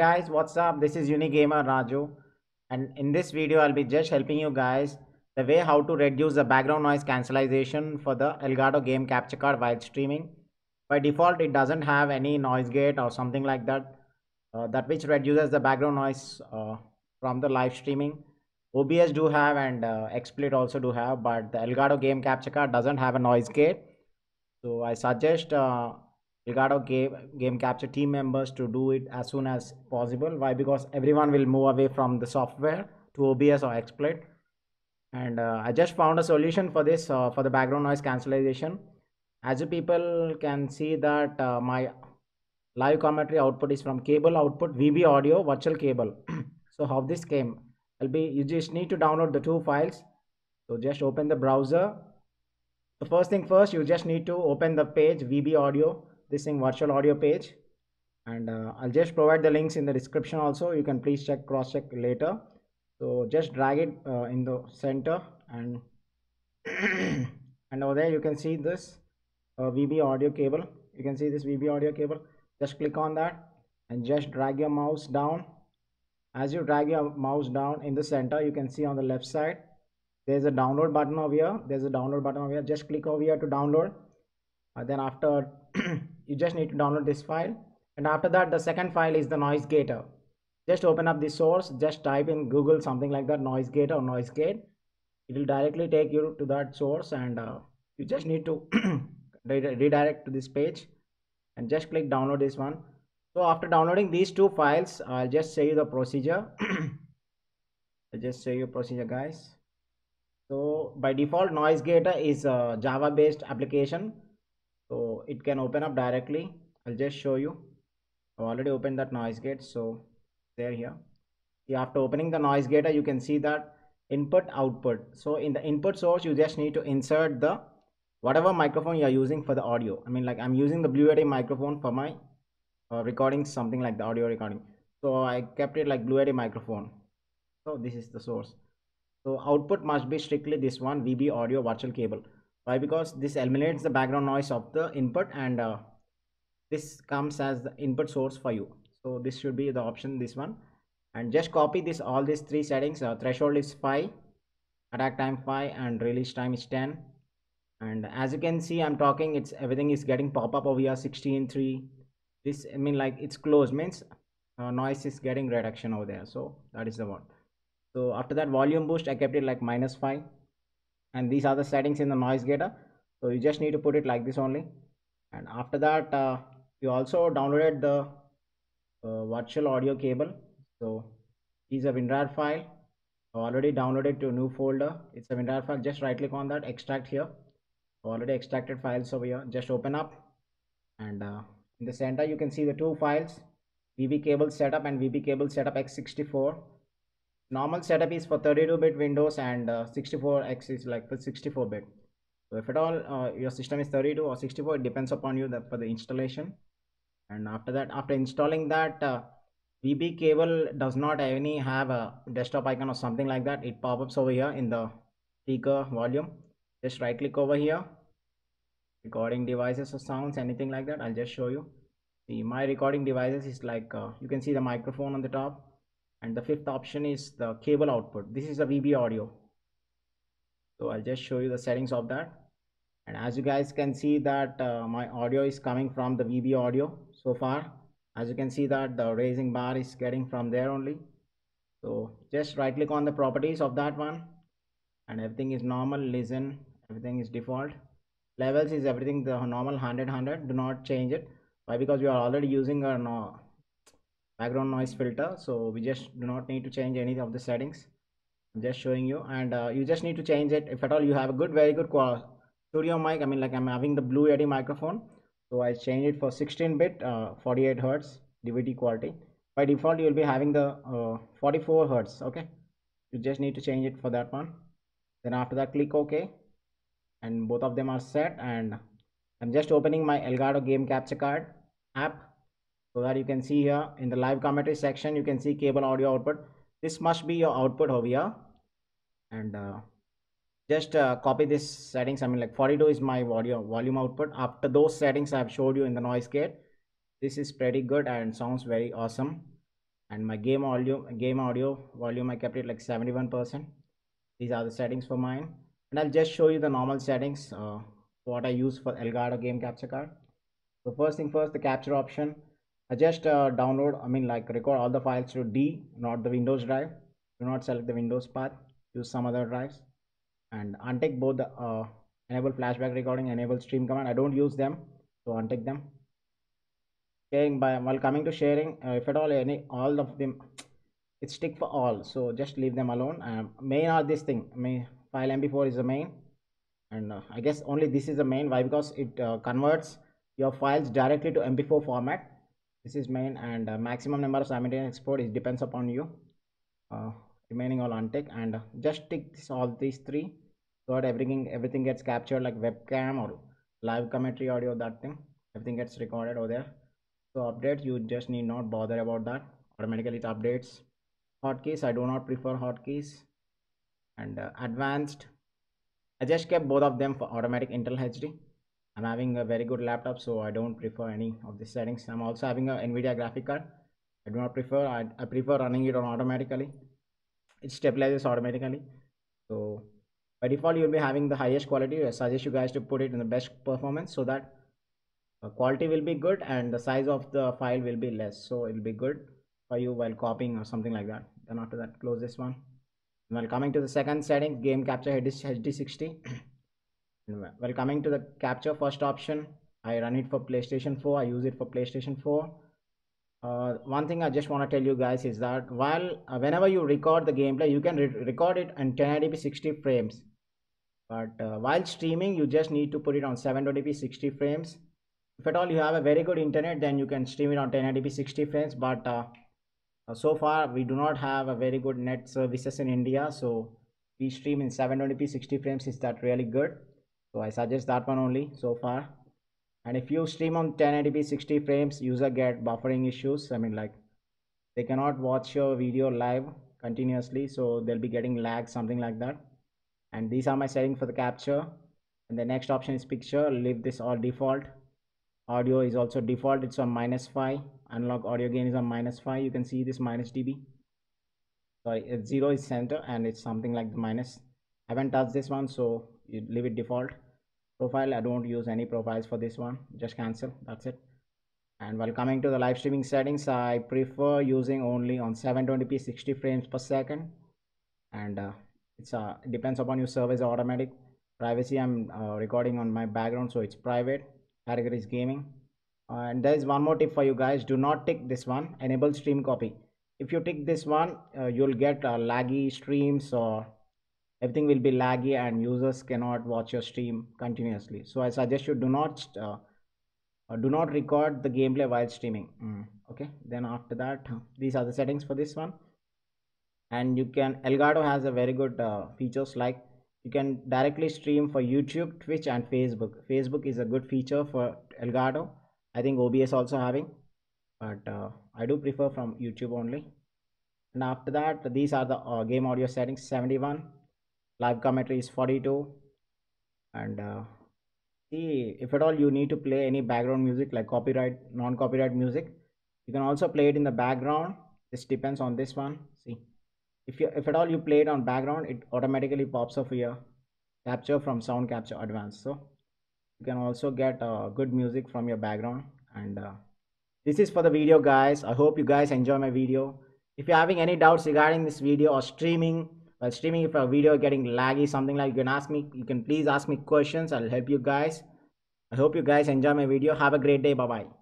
guys, what's up? This is Unigamer Raju, and in this video I'll be just helping you guys the way how to reduce the background noise cancellation for the Elgato game capture card while streaming. By default it doesn't have any noise gate or something like that, that which reduces the background noise from the live streaming. OBS do have, and XSplit also do have, but the Elgato game capture card doesn't have a noise gate. So I suggest Elgato game capture team members to do it as soon as possible. Why? Because everyone will move away from the software to OBS or XSplit. And I just found a solution for this, for the background noise cancellation. As you people can see that my live commentary output is from cable output, VB Audio virtual cable. So how this came, you just need to download the two files. So just open the browser. The first thing first, you just need to open the page VB Audio, this thing, virtual audio page, and I'll just provide the links in the description also. You can please check, cross check later. So just drag it in the center, and and over there you can see this VB audio cable. You can see this VB audio cable. Just click on that and just drag your mouse down. As you drag your mouse down in the center, you can see on the left side there's a download button over here. Just click over here to download, and then after you just need to download this file, and after that the second file is the noise gate. Just open up the source, just type in Google something like that, noise gate or noise gate. It will directly take you to that source, and you just need to redirect to this page and just click download this one. So after downloading these two files, I'll just show you the procedure. I'll just show you procedure, guys. So by default noise gate is a Java based application, so it can open up directly. I'll just show you. I've already opened that noise gate. So there here. Yeah, after opening the noise gate, you can see that input output. So in the input source, you just need to insert the whatever microphone you are using for the audio. I mean, like I'm using the Blue Yeti microphone for my recording, something like the audio recording. So I kept it like Blue Yeti microphone. So this is the source. So output must be strictly this one, VB Audio virtual cable. Why? Because this eliminates the background noise of the input, and this comes as the input source for you. So this should be the option, this one, and just copy this, all these three settings. Threshold is 5, attack time 5, and release time is 10. And as you can see, I'm talking, it's everything is getting pop up over here, 16:3. This, I mean, like it's closed means noise is getting reduction over there. So that is the one. So after that, volume boost, I kept it like -5. And these are the settings in the noise gate. So you just need to put it like this only. And after that, you also downloaded the virtual audio cable. So is a WinRAR file. I already downloaded to a new folder. It's a WinRAR file. Just right click on that, extract here. Already extracted files over here. Just open up, and in the center you can see the two files, VB cable setup and VB cable setup x64. Normal setup is for 32-bit Windows, and 64X is like for 64-bit. So if at all your system is 32 or 64, it depends upon you for the installation. And after that, after installing that, VB cable does not any have a desktop icon or something like that. It pops over here in the speaker volume. Just right click over here, recording devices or sounds, anything like that. I'll just show you. See, my recording devices is like, you can see the microphone on the top. And the fifth option is the cable output. This is the VB audio. So I'll just show you the settings of that. And as you guys can see that my audio is coming from the VB audio so far. As you can see that the raising bar is getting from there only. So just right click on the properties of that one. And everything is normal, listen, everything is default. Levels is everything, the normal 100, 100. Do not change it. Why? Because we are already using our background noise filter, so we just do not need to change any of the settings. I'm just showing you, and you just need to change it if at all you have a good, very good studio mic. I mean, like I'm having the Blue Yeti microphone, so I change it for 16-bit 48 Hz DVD quality. By default you'll be having the 44 Hz. Okay, you just need to change it for that one. Then after that, click OK, and both of them are set. And I'm just opening my Elgato game capture card app, so that you can see here in the live commentary section, you can see cable audio output. This must be your output over here. And just copy this settings. I mean, like 42 is my audio volume output. After those settings I've showed you in the noise gate, this is pretty good and sounds very awesome. and my game audio volume, I kept it like 71%. These are the settings for mine, and I'll just show you the normal settings, what I use for Elgato game capture card. So first thing first, the capture option. I just record all the files to D, not the Windows drive. Do not select the Windows path, use some other drives, and untick both the enable flashback recording, enable stream command. I don't use them, so untick them. Sharing by, while coming to sharing, if at all any, all of them, it's tick for all, so just leave them alone. Main are this thing, main file mp4 is the main, and I guess only this is the main. Why? Because it converts your files directly to mp4 format. This is main, and maximum number of simultaneous export, it depends upon you. Remaining all untick, and just tick this, all these three, so that everything gets captured, like webcam or live commentary audio, that thing, everything gets recorded over there. So update, you just need not bother about that, automatically it updates. Hotkeys, I do not prefer hotkeys. And advanced, I just kept both of them for automatic Intel HD. I'm having a very good laptop, so I don't prefer any of the settings. I'm also having a Nvidia graphic card. I do not prefer, I prefer running it on automatically. It stabilizes automatically. So by default, you'll be having the highest quality. I suggest you guys to put it in the best performance, so that quality will be good and the size of the file will be less, so it'll be good for you while copying or something like that. Then after that, close this one. And while coming to the second setting, game capture HD60. While coming to the capture first option, I run it for PlayStation 4. I use it for PlayStation 4. One thing I just want to tell you guys is that while whenever you record the gameplay, you can record it in 1080p 60 frames. But while streaming, you just need to put it on 720p 60 frames. If at all you have a very good internet, then you can stream it on 1080p 60 frames. But so far we do not have a very good net services in India, so we stream in 720p 60 frames. Is that really good? So I suggest that one only so far. And if you stream on 1080p 60 frames, user get buffering issues. They cannot watch your video live continuously, so they'll be getting lag, something like that. And these are my settings for the capture. And the next option is picture. Leave this all default. Audio is also default, it's on -5. Analog audio gain is on -5. You can see this -dB. Sorry, it's 0 is center and it's something like the minus. I haven't touched this one, so you leave it default. Profile, I don't use any profiles for this one. Just cancel, that's it. And while coming to the live streaming settings, I prefer using only on 720p 60 frames per second. And it depends upon your service automatic. Privacy, I'm recording on my background, so it's private. Category is gaming. And there is one more tip for you guys. Do not tick this one, enable stream copy. If you tick this one, you'll get laggy streams, or everything will be laggy and users cannot watch your stream continuously. So I suggest you do not record the gameplay while streaming. Okay, then after that, these are the settings for this one. And you can, Elgato has a very good features, like you can directly stream for YouTube, Twitch, and Facebook. Facebook is a good feature for Elgato. I think OBS also having, but I do prefer from YouTube only. And after that, these are the game audio settings: 71, live commentary is 42, and see if at all you need to play any background music, like copyright, non-copyright music. You can also play it in the background. This depends on this one. See. If at all you play it on background, it automatically pops up here. Capture from sound capture advanced. So you can also get good music from your background. And this is for the video, guys. I hope you guys enjoy my video. If you're having any doubts regarding this video or streaming, while streaming, if a video getting laggy, something like, you can ask me. You can please ask me questions. I'll help you guys. I hope you guys enjoy my video. Have a great day. Bye bye.